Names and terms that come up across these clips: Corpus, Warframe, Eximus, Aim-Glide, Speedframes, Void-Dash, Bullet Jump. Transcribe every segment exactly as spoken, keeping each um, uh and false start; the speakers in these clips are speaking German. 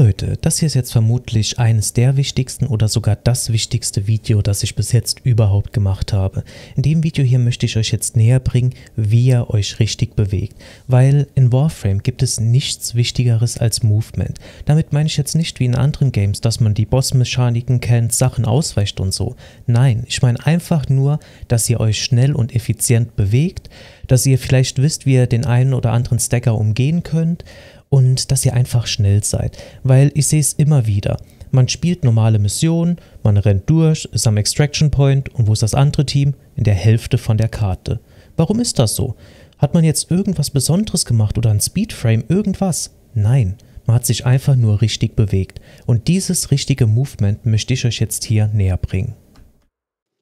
Leute, das hier ist jetzt vermutlich eines der wichtigsten oder sogar das wichtigste Video, das ich bis jetzt überhaupt gemacht habe. In dem Video hier möchte ich euch jetzt näher bringen, wie ihr euch richtig bewegt, weil in Warframe gibt es nichts Wichtigeres als Movement. Damit meine ich jetzt nicht wie in anderen Games, dass man die Bossmechaniken kennt, Sachen ausweicht und so. Nein, ich meine einfach nur, dass ihr euch schnell und effizient bewegt, dass ihr vielleicht wisst, wie ihr den einen oder anderen Stacker umgehen könnt. Und dass ihr einfach schnell seid, weil ich sehe es immer wieder. Man spielt normale Missionen, man rennt durch, ist am Extraction Point und wo ist das andere Team? In der Hälfte von der Karte. Warum ist das so? Hat man jetzt irgendwas Besonderes gemacht oder ein Speedframe, irgendwas? Nein, man hat sich einfach nur richtig bewegt. Und dieses richtige Movement möchte ich euch jetzt hier näher bringen.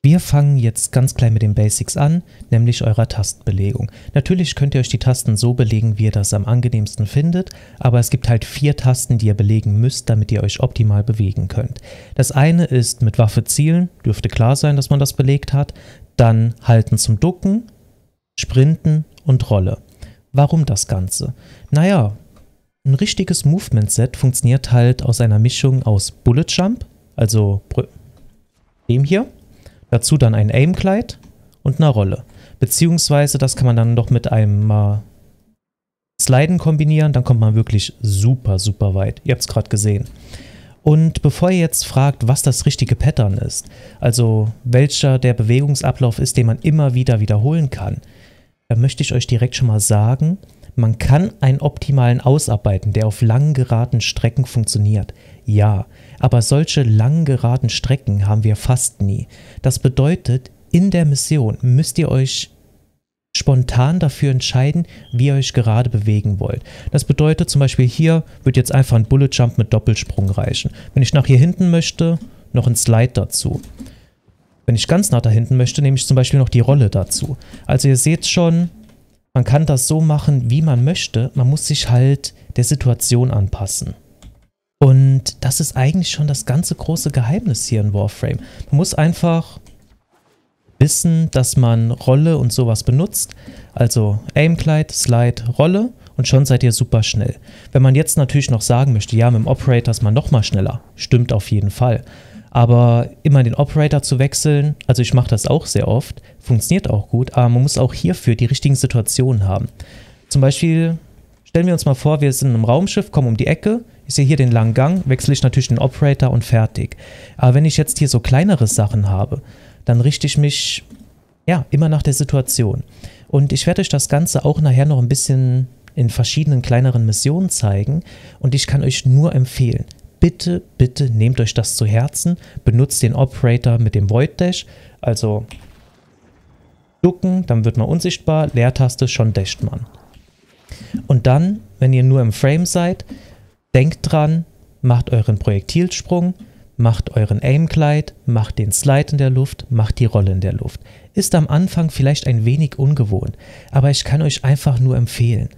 Wir fangen jetzt ganz klein mit den Basics an, nämlich eurer Tastenbelegung. Natürlich könnt ihr euch die Tasten so belegen, wie ihr das am angenehmsten findet, aber es gibt halt vier Tasten, die ihr belegen müsst, damit ihr euch optimal bewegen könnt. Das eine ist mit Waffe zielen, dürfte klar sein, dass man das belegt hat, dann halten zum Ducken, Sprinten und Rolle. Warum das Ganze? Naja, ein richtiges Movement-Set funktioniert halt aus einer Mischung aus Bullet Jump, also dem hier, dazu dann ein Aim-Glide und eine Rolle. Beziehungsweise das kann man dann doch mit einem äh, Sliden kombinieren, dann kommt man wirklich super, super weit. Ihr habt es gerade gesehen. Und bevor ihr jetzt fragt, was das richtige Pattern ist, also welcher der Bewegungsablauf ist, den man immer wieder wiederholen kann, dann möchte ich euch direkt schon mal sagen, man kann einen optimalen ausarbeiten, der auf lang geraden Strecken funktioniert. Ja, aber solche lang geraden Strecken haben wir fast nie. Das bedeutet, in der Mission müsst ihr euch spontan dafür entscheiden, wie ihr euch gerade bewegen wollt. Das bedeutet zum Beispiel hier wird jetzt einfach ein Bullet Jump mit Doppelsprung reichen. Wenn ich nach hier hinten möchte, noch ein Slide dazu. Wenn ich ganz nach da hinten möchte, nehme ich zum Beispiel noch die Rolle dazu. Also ihr seht schon, man kann das so machen, wie man möchte, man muss sich halt der Situation anpassen. Und das ist eigentlich schon das ganze große Geheimnis hier in Warframe. Man muss einfach wissen, dass man Rolle und sowas benutzt, also Aim-Glide, Slide, Rolle und schon seid ihr super schnell. Wenn man jetzt natürlich noch sagen möchte, ja, mit dem Operator ist man nochmal schneller, stimmt auf jeden Fall. Aber immer den Operator zu wechseln, also ich mache das auch sehr oft, funktioniert auch gut, aber man muss auch hierfür die richtigen Situationen haben. Zum Beispiel, stellen wir uns mal vor, wir sind in einem Raumschiff, kommen um die Ecke, ich sehe hier den langen Gang, wechsle ich natürlich den Operator und fertig. Aber wenn ich jetzt hier so kleinere Sachen habe, dann richte ich mich, ja, immer nach der Situation. Und ich werde euch das Ganze auch nachher noch ein bisschen in verschiedenen kleineren Missionen zeigen und ich kann euch nur empfehlen, bitte, bitte nehmt euch das zu Herzen, benutzt den Operator mit dem Void-Dash, also ducken, dann wird man unsichtbar, Leertaste, schon dasht man. Und dann, wenn ihr nur im Frame seid, denkt dran, macht euren Projektilsprung, macht euren Aim-Glide, macht den Slide in der Luft, macht die Rolle in der Luft. Ist am Anfang vielleicht ein wenig ungewohnt, aber ich kann euch einfach nur empfehlen,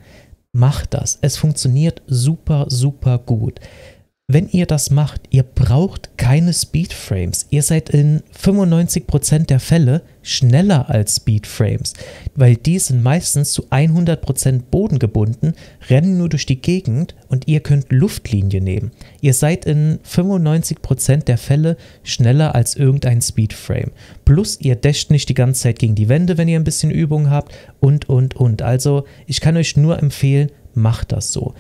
macht das, es funktioniert super, super gut. Wenn ihr das macht, ihr braucht keine Speedframes. Ihr seid in fünfundneunzig Prozent der Fälle schneller als Speedframes, weil die sind meistens zu hundert Prozent bodengebunden, rennen nur durch die Gegend und ihr könnt Luftlinie nehmen. Ihr seid in fünfundneunzig Prozent der Fälle schneller als irgendein Speedframe. Plus ihr dasht nicht die ganze Zeit gegen die Wände, wenn ihr ein bisschen Übung habt und, und, und. Also ich kann euch nur empfehlen, macht das so.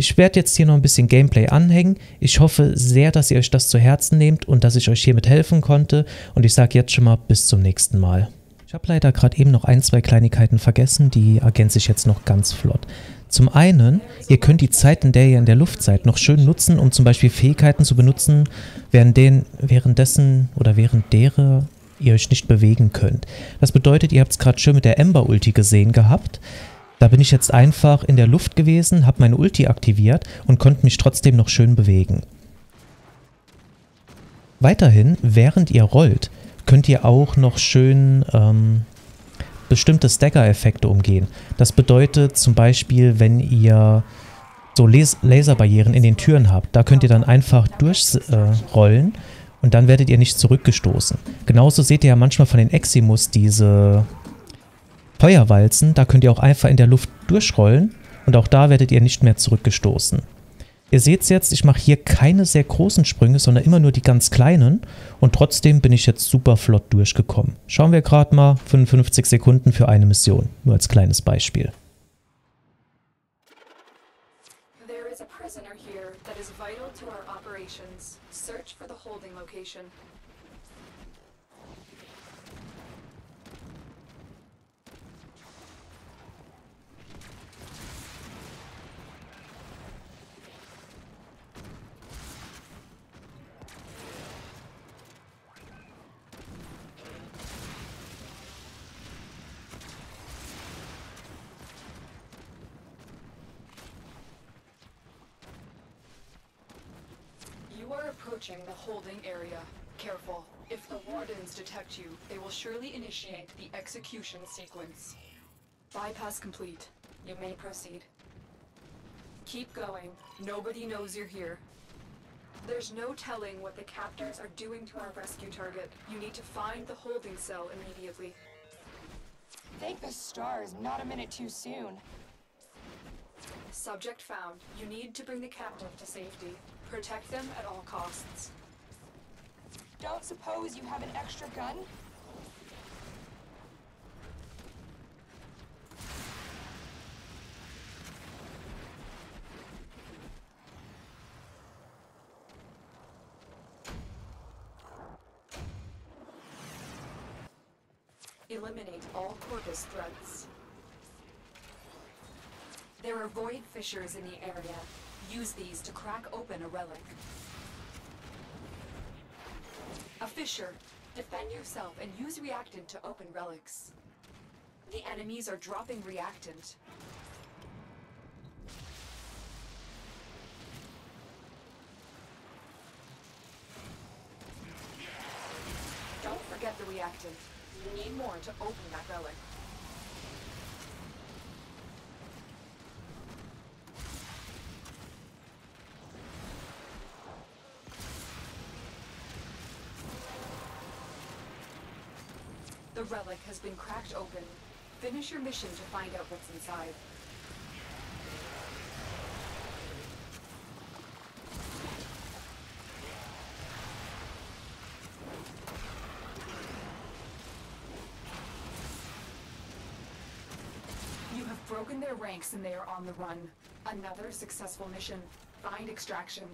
Ich werde jetzt hier noch ein bisschen Gameplay anhängen. Ich hoffe sehr, dass ihr euch das zu Herzen nehmt und dass ich euch hiermit helfen konnte. Und ich sage jetzt schon mal bis zum nächsten Mal. Ich habe leider gerade eben noch ein, zwei Kleinigkeiten vergessen, die ergänze ich jetzt noch ganz flott. Zum einen, ihr könnt die Zeit, in der ihr in der Luft seid, noch schön nutzen, um zum Beispiel Fähigkeiten zu benutzen, während den, währenddessen oder während derer ihr euch nicht bewegen könnt. Das bedeutet, ihr habt es gerade schön mit der Ember-Ulti gesehen gehabt. Da bin ich jetzt einfach in der Luft gewesen, habe meine Ulti aktiviert und konnte mich trotzdem noch schön bewegen. Weiterhin, während ihr rollt, könnt ihr auch noch schön ähm, bestimmte Stagger-Effekte umgehen. Das bedeutet zum Beispiel, wenn ihr so Les- Laserbarrieren in den Türen habt, da könnt ihr dann einfach durchrollen äh, und dann werdet ihr nicht zurückgestoßen. Genauso seht ihr ja manchmal von den Eximus diese Feuerwalzen, da könnt ihr auch einfach in der Luft durchrollen und auch da werdet ihr nicht mehr zurückgestoßen. Ihr seht es jetzt, ich mache hier keine sehr großen Sprünge, sondern immer nur die ganz kleinen. Und trotzdem bin ich jetzt super flott durchgekommen. Schauen wir gerade mal, fünfundfünfzig Sekunden für eine Mission. Nur als kleines Beispiel. Approaching the holding area. Careful. If the wardens detect you, they will surely initiate the execution sequence. Bypass complete. You may proceed. Keep going. Nobody knows you're here. There's no telling what the captors are doing to our rescue target. You need to find the holding cell immediately. Thank the stars, not a minute too soon. Subject found. You need to bring the captive to safety. Protect them at all costs. Don't suppose you have an extra gun? Eliminate all Corpus threats. There are void fissures in the area. Use these to crack open a relic. A fissure. Defend yourself and use reactant to open relics. The enemies are dropping reactant. Don't forget the reactant. You need more to open that relic. The relic has been cracked open. Finish your mission to find out what's inside. You have broken their ranks and they are on the run. Another successful mission. Find extraction.